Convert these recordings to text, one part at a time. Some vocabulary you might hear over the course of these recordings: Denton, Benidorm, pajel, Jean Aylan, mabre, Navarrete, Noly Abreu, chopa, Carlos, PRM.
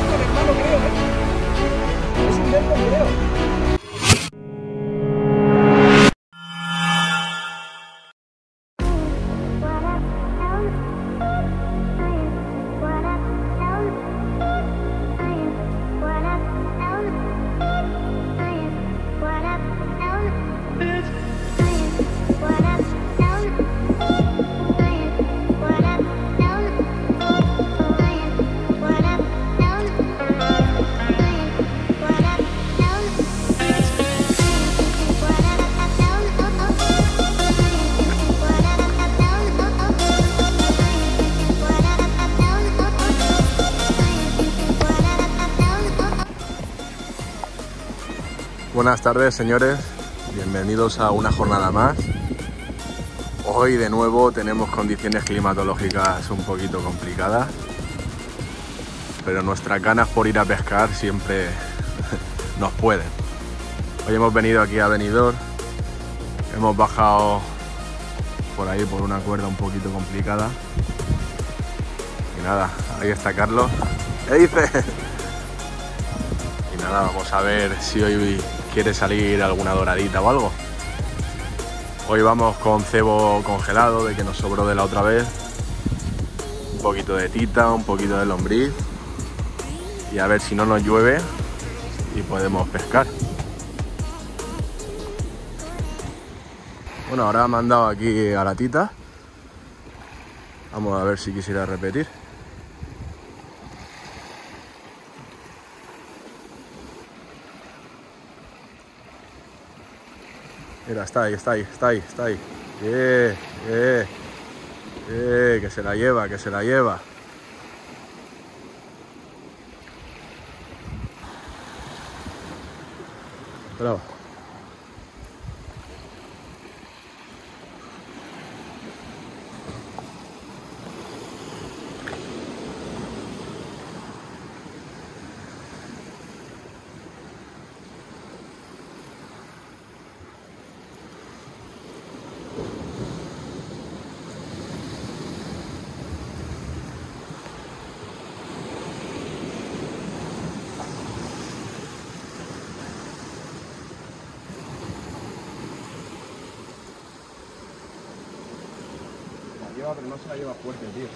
Denton, hermano, creo, ¿eh? Es un Denton, creo. Buenas tardes, señores, bienvenidos a una jornada más. Hoy de nuevo tenemos condiciones climatológicas un poquito complicadas, pero nuestras ganas por ir a pescar siempre nos pueden. Hoy hemos venido aquí a Benidorm, hemos bajado por ahí por una cuerda un poquito complicada y nada, ahí está Carlos. ¿Qué dices? Y nada, vamos a ver si hoy quiere salir alguna doradita o algo. Hoy vamos con cebo congelado de que nos sobró de la otra vez, un poquito de tita, un poquito de lombriz y a ver si no nos llueve y podemos pescar. Bueno, ahora me han dado aquí a la tita, vamos a ver si quisiera repetir. Mira, está ahí. Que se la lleva, Bravo. Pero no se la lleva fuerte, tío.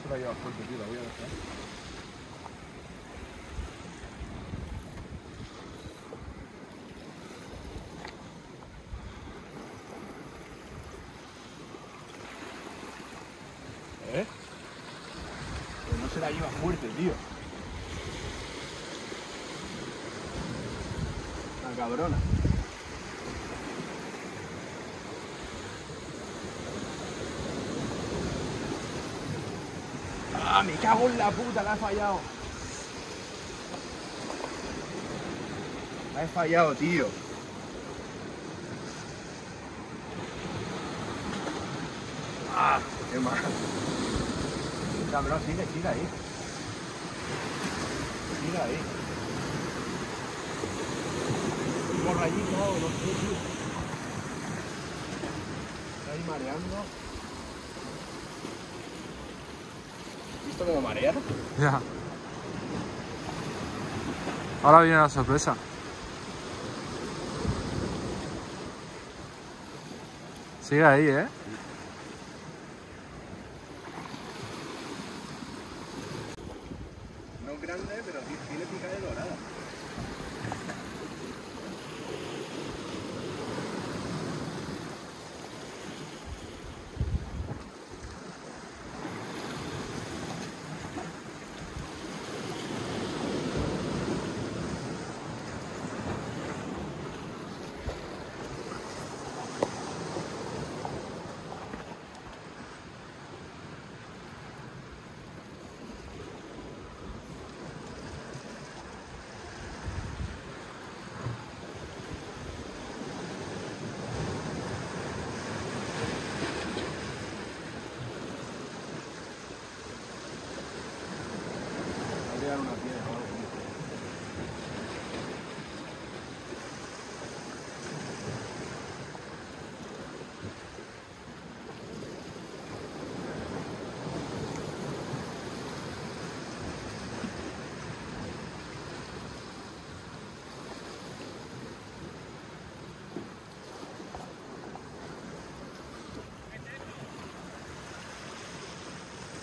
No se la lleva fuerte, tío, la voy a dejar. Pero no se la lleva fuerte, tío. La cabrona. ¡Ah, me cago en la puta! La he fallado. La he fallado, tío. ¡Ah, qué mal! Cabrón, sigue ahí. Sigue ahí. Por allí todo, no sé, tío. Está ahí mareando. ¿Has visto cómo marear? Ya. Ahora viene la sorpresa. Sigue ahí, ¿eh? Pero tiene pica de dorada. tirar una piedra.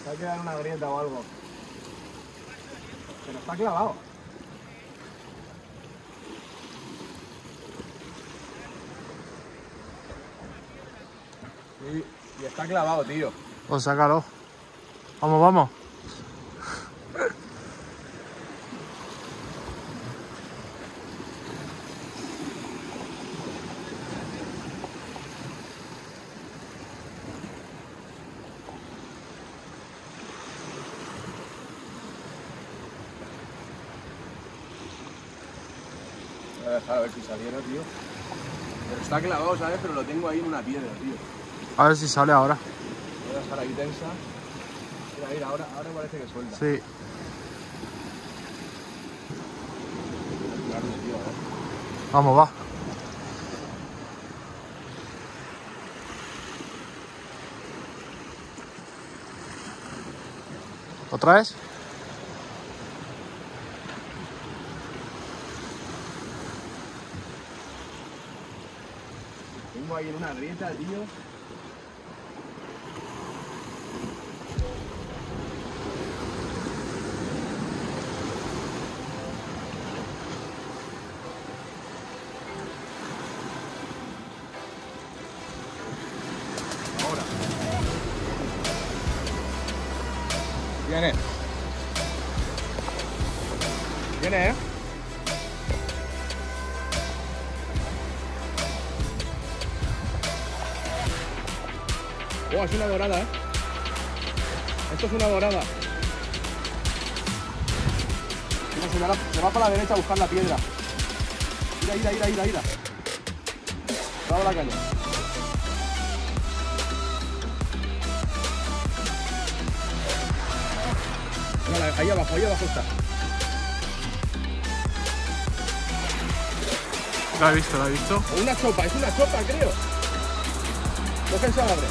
Hay que dar una grieta o algo. Pero está clavado. Y está clavado, tío. Pues sácalo. Vamos, vamos. A ver si saliera, tío. Pero está clavado, ¿sabes? Pero lo tengo ahí en una piedra, tío. A ver si sale ahora. Voy a estar ahí tensa. Mira, mira, ahora parece que suelta. Sí. Claro, tío, a ver. Vamos, va. ¿Otra vez? Tengo ahí en una grieta, tío. Ahora. Viene. Viene, ¿eh? Oh, es una dorada, ¿eh? Esto es una dorada. Mira, se va para la derecha a buscar la piedra. Ira. Bravo la caña. Mira, ahí abajo está. La he visto. Una chopa, es una chopa, creo. Coge esa abre.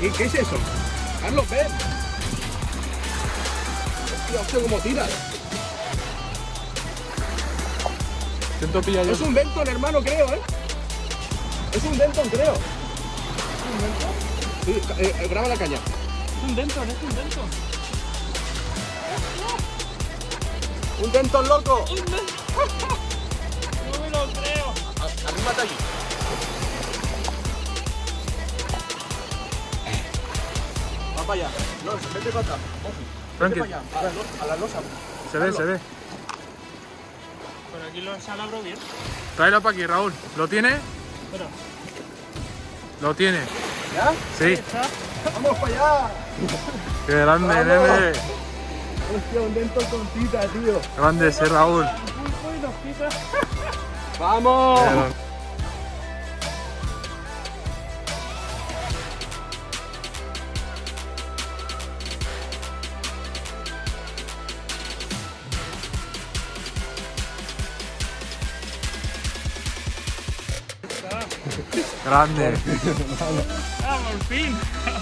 ¿Qué es eso? Carlos, ven. Hostia, cómo tiras. Siento pillar yo. Es un Denton, hermano, creo, ¿eh? ¿Es un Denton? Sí, graba la caña. Es un Denton. ¡Un Denton, loco! No me lo creo. Arrímate aquí. Vaya, no, vete para atrás. Vete para allá, a la losa. Se ve. Pero aquí lo salabro bien. Tráelo para aquí, Raúl. ¿Lo tiene? Espera. Lo tiene. ¿Ya? Sí. Vamos para allá. Qué grande, nene. Hostia, un lento con tita, tío. Grande ese, Raúl. Vamos. Pero... Grande. Ah, por fin.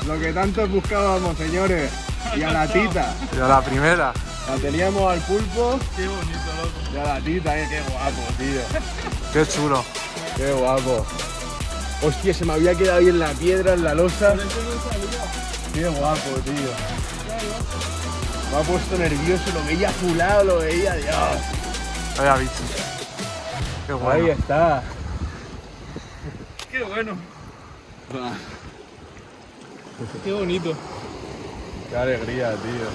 Lo que tanto buscábamos, señores. Y a la tita. Y a la primera. La teníamos al pulpo. Qué bonito, loco. Y a la tita, qué guapo, tío. Qué chulo. Qué guapo. Hostia, se me había quedado ahí en la piedra, en la losa. Qué guapo, tío. Me ha puesto nervioso, lo veía azulado, lo veía, Dios. Vaya bicho. Qué guapo. Ahí está. Qué bueno. Ah. Qué bonito. Qué alegría, tío.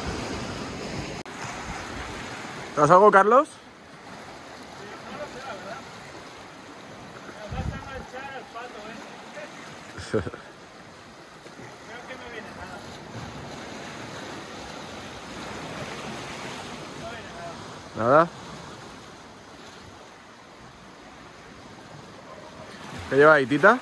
¿Te has algo, Carlos? Sí, Carlos, la verdad. Me vas a manchar al pato, ¿eh? Creo que no viene nada. No viene nada. ¿Nada? ¿Qué lleva ahí, tita? Sí.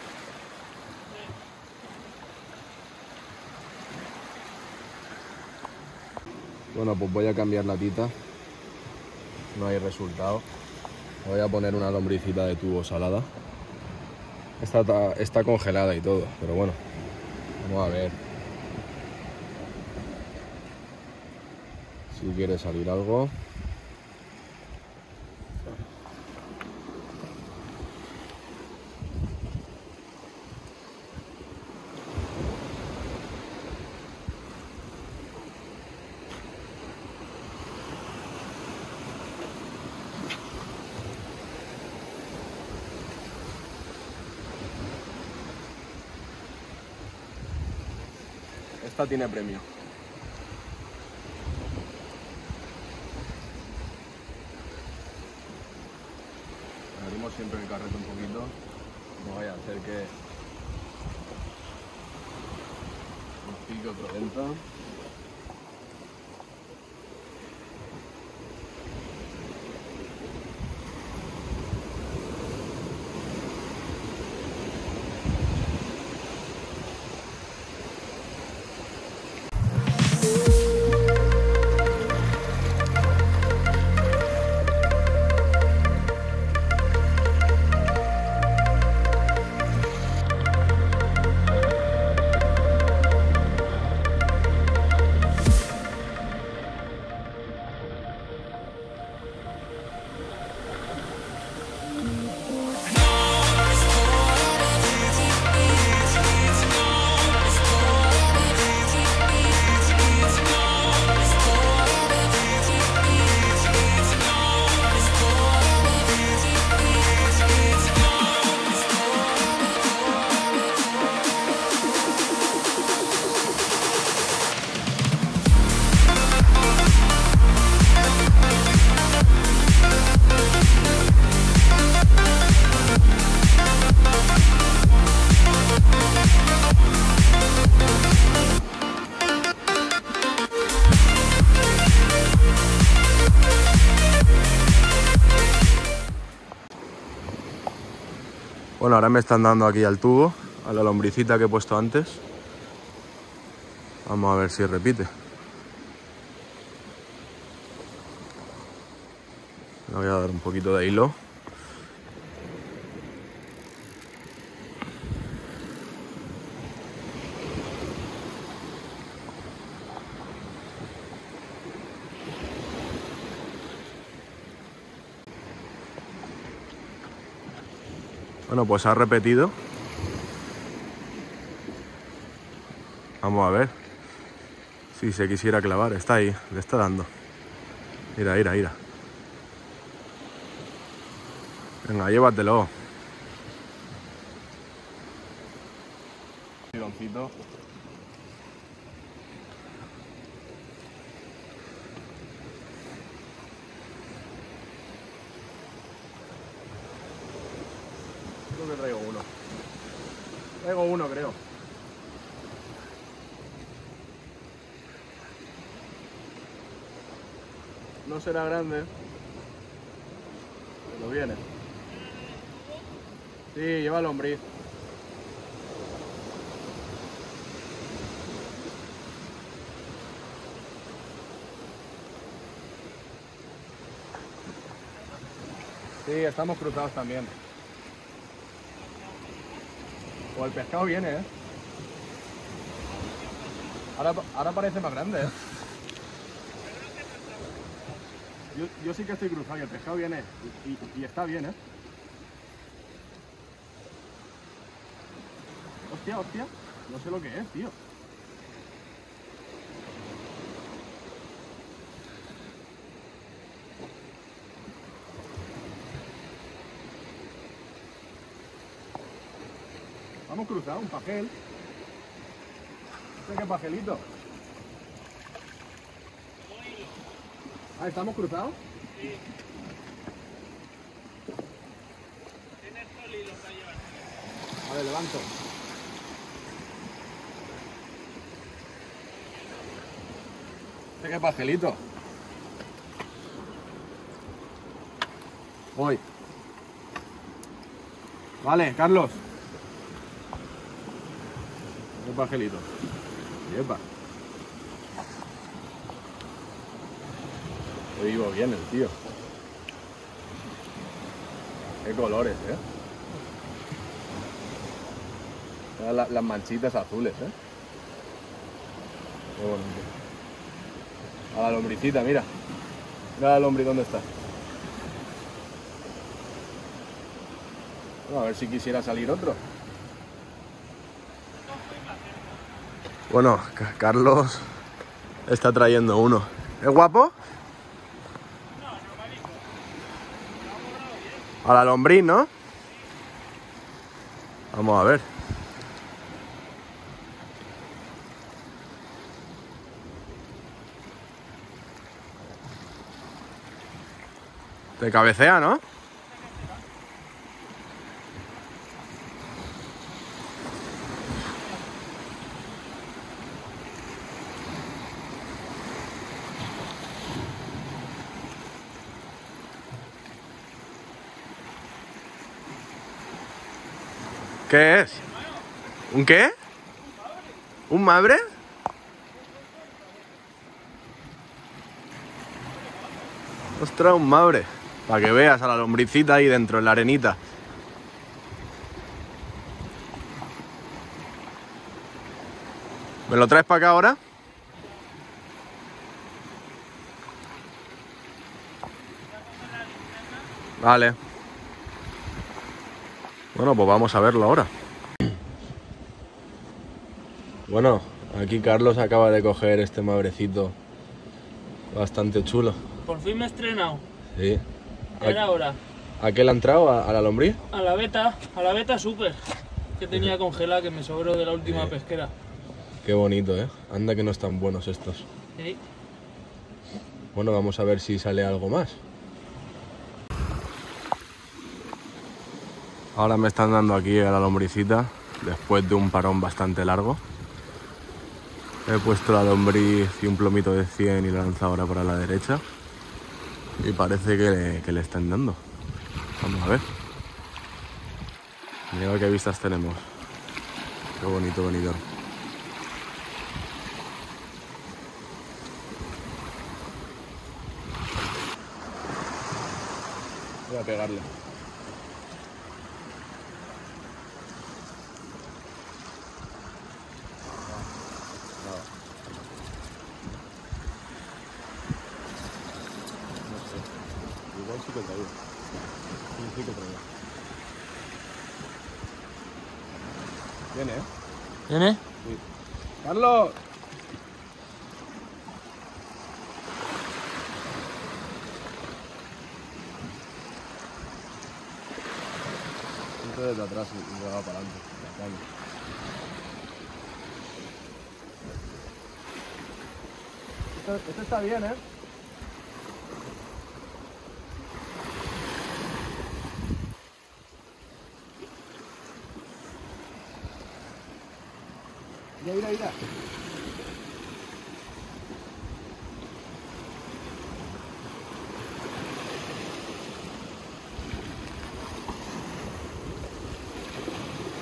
Bueno, pues voy a cambiar la tita. No hay resultado. Voy a poner una lombricita de tubo salada. Está congelada y todo, pero bueno, vamos a ver si quiere salir algo. Esta tiene premio. Abrimos siempre el carrete un poquito, no vaya a hacer que nos pique otro Denton. Bueno, ahora me están dando aquí al tubo, a la lombricita que he puesto antes. Vamos a ver si repite. Le voy a dar un poquito de hilo. Bueno, pues ha repetido. Vamos a ver si se quisiera clavar. Está ahí, le está dando. Mira, mira, mira. Venga, llévatelo. Tironcito. Que traigo uno. Traigo uno, creo. No será grande, pero viene. Sí, lleva lombriz. Sí, estamos cruzados también. O el pescado viene, ¿eh? Ahora parece más grande, ¿eh? Yo sí que estoy cruzado y el pescado viene. Y está bien, ¿eh? Hostia, hostia. No sé lo que es, tío. Vamos cruzado, un pajel. ¿Qué pajelito? Ah, ¿estamos cruzados? Sí. Tienes sol y lo está llevando. A ver, levanto. ¿Qué pajelito? Voy. Vale, Carlos. Pajelito. Yepa. Hoy iba bien el tío. Qué colores, eh. Las manchitas azules, eh. Qué bonito. A la lombricita, mira. Mira la lombriz, ¿dónde está? Bueno, a ver si quisiera salir otro. Bueno, Carlos está trayendo uno. ¿Es guapo? No, normalito. A la lombriz, ¿no? Vamos a ver. Te cabecea, ¿no? ¿Qué es? ¿Un qué? ¿Un mabre? Ostras, un mabre. Para que veas a la lombricita ahí dentro, en la arenita. ¿Me lo traes para acá ahora? Vale. Bueno, pues vamos a verlo ahora. Bueno, aquí Carlos acaba de coger este mabrecito bastante chulo. Por fin me he estrenado. Sí. Era hora. ¿A qué le ha entrado? ¿A la lombriz? A la beta súper. Que tenía congelada, que me sobró de la última pesquera. Qué bonito, ¿eh? Anda que no están buenos estos. Sí. Bueno, vamos a ver si sale algo más. Ahora me están dando aquí a la lombricita, después de un parón bastante largo. He puesto la lombriz y un plomito de 100 y la lanzadora para la derecha. Y parece que le están dando. Vamos a ver. Mira qué vistas tenemos. Qué bonito Benidorm. Voy a pegarle. ¿Viene? ¿Viene? Sí. ¡Carlos! Siempre desde atrás y va para adelante. Esto está bien, ¿eh? Mira, mira, mira.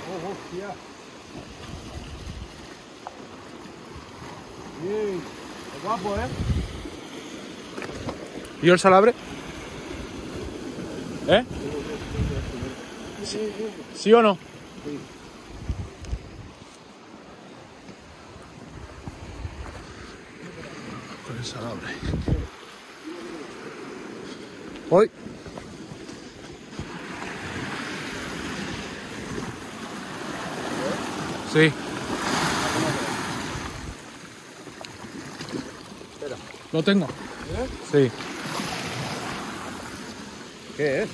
Oh, hostia. Bien. Es guapo, ¿eh? ¿Y el salabre? ¿Eh? Sí, ¿sí o no? Sí. Salabre. Hoy. Sí. Espera. Lo tengo. ¿Eh? Sí. ¿Qué es?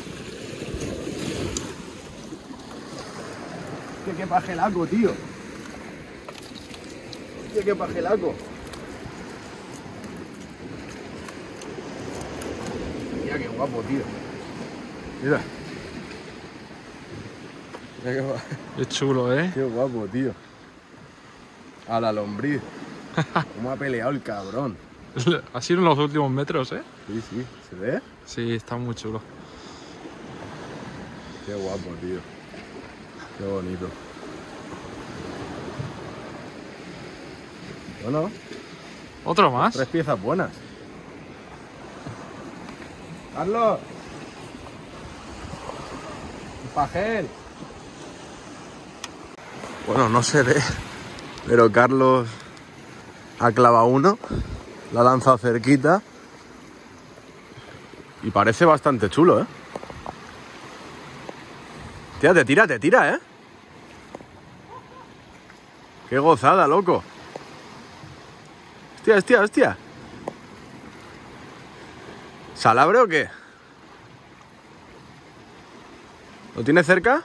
Qué pajelaco, tío. Qué pajelaco. Qué guapo, tío. Mira. Mira qué guapo. Es chulo, ¿eh? Qué guapo, tío. A la lombriz. Cómo ha peleado el cabrón. Ha sido en los últimos metros, ¿eh? Sí, sí. ¿Se ve? Sí, está muy chulo. Qué guapo, tío. Qué bonito. Bueno. ¿Otro más? Tres piezas buenas. Carlos. Un pajel. Bueno, no se ve, pero Carlos ha clavado uno. La lanza cerquita. Y parece bastante chulo, ¿eh? Tía, te tira, ¿eh? ¡Qué gozada, loco! ¡Hostia, hostia, hostia! ¿Salabre o qué? ¿Lo tiene cerca?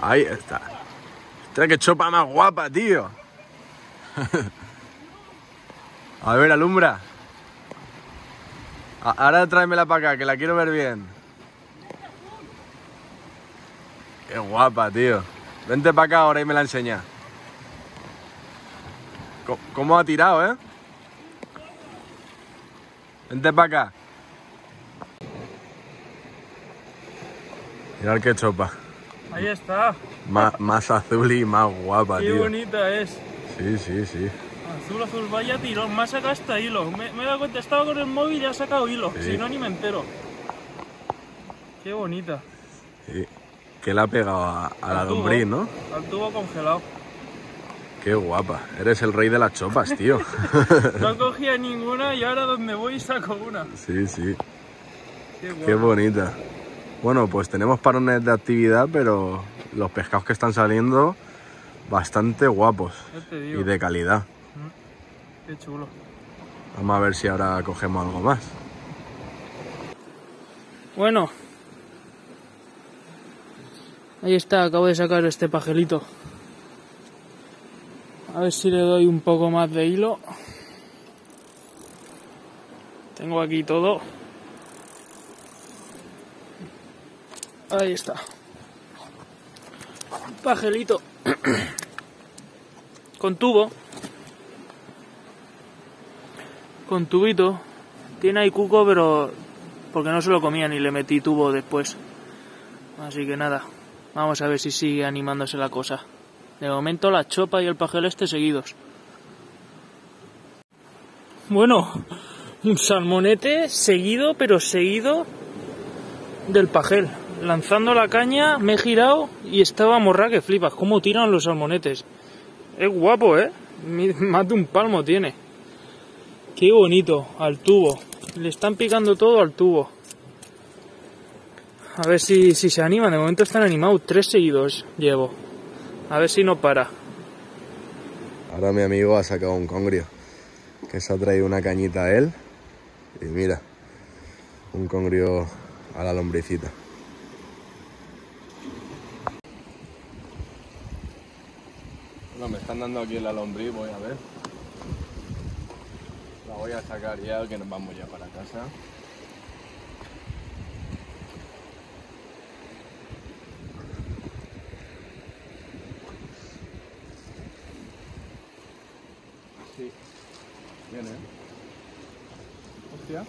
Ahí está. ¡Ostras, qué chopa más guapa, tío! A ver, alumbra. Ahora tráemela para acá, que la quiero ver bien. Qué guapa, tío. Vente para acá ahora y me la enseña. ¿Cómo ha tirado, eh? Vente para acá. Mirad qué chopa. Ahí está. Más azul y más guapa, tío. Qué bonita es. Sí, sí, sí. Azul, azul, vaya tirón, me ha sacado hasta hilo. Me he dado cuenta, estaba con el móvil y ha sacado hilo. Sí. Si no, ni me entero. Qué bonita. Sí. Que la ha pegado a la lombriz, ¿no? Al tubo congelado. Qué guapa. Eres el rey de las chopas, tío. No cogía ninguna y ahora donde voy saco una. Sí, sí. Qué bonita. Bueno, pues tenemos parones de actividad, pero los pescados que están saliendo, bastante guapos. Y de calidad. Qué chulo. Vamos a ver si ahora cogemos algo más. Bueno. Ahí está, acabo de sacar este pajelito. A ver si le doy un poco más de hilo. Tengo aquí todo. Ahí está. Pajelito. Con tubo. Con tubito. Tiene ahí cuco, pero porque no se lo comía ni le metí tubo después. Así que nada, vamos a ver si sigue animándose la cosa. De momento la chopa y el pajel este seguidos. Bueno, un salmonete seguido, pero seguido del pajel. Lanzando la caña me he girado y estaba morra que flipas. ¿Cómo tiran los salmonetes? Es guapo, ¿eh? Más de un palmo tiene. Qué bonito, al tubo. Le están picando todo al tubo. A ver si se animan. De momento están animados. 3 seguidos llevo. A ver si no para. Ahora mi amigo ha sacado un congrio. Que se ha traído una cañita a él. Y mira, un congrio a la lombricita. Bueno, me están dando aquí la lombriz. Voy a ver. La voy a sacar ya, que nos vamos ya para casa. Sí, bien, ¿eh? Hostia.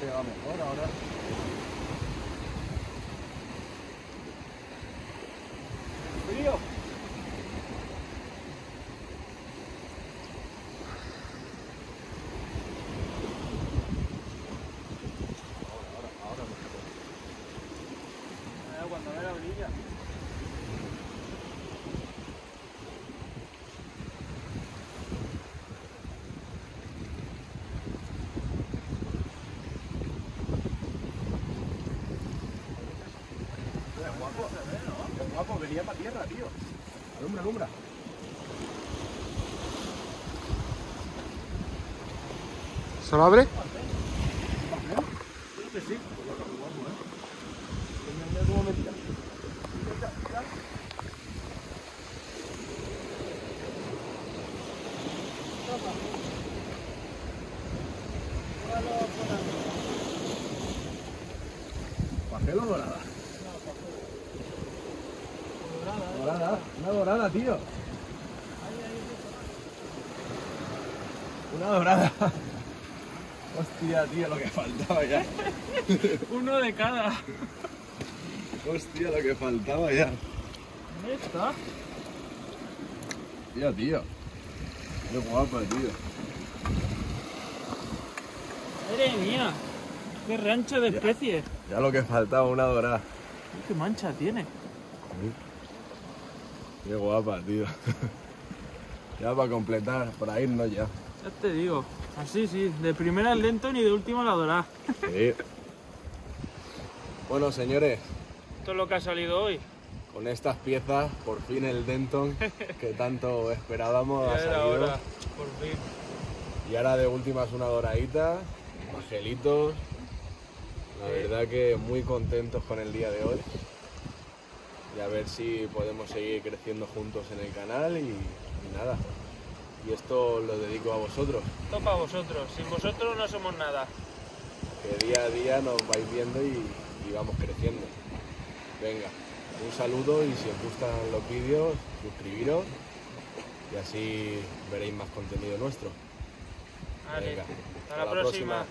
Pega mejor ahora. Frío. Ahora cuando ve la orilla. Venía para tierra, tío. Alumbra, alumbra. ¿Se lo abre? Creo que sí. Mira cómo me tira. Pelo dorada. Dorada, una dorada, tío. Una dorada. Hostia, tío, lo que faltaba ya. Uno de cada. Hostia, lo que faltaba ya. ¿Dónde está? Hostia, tío. Qué guapa, tío. Madre mía. Qué rancho de especies. Ya lo que faltaba, una dorada. Qué mancha tiene. Qué guapa, tío. Ya para completar, para irnos ya. Ya te digo. Así sí, de primera el Denton y de última la dorada. Sí. Bueno, señores. Esto es lo que ha salido hoy. Con estas piezas, por fin el Denton, que tanto esperábamos, ha salido. Ahora, por fin. Y ahora de últimas una doradita, angelitos. La verdad que muy contentos con el día de hoy. Y a ver si podemos seguir creciendo juntos en el canal y nada. Y esto lo dedico a vosotros. Esto para vosotros, sin vosotros no somos nada. Que día a día nos vais viendo y vamos creciendo. Venga, un saludo y si os gustan los vídeos, suscribiros y así veréis más contenido nuestro. Venga, hasta la próxima.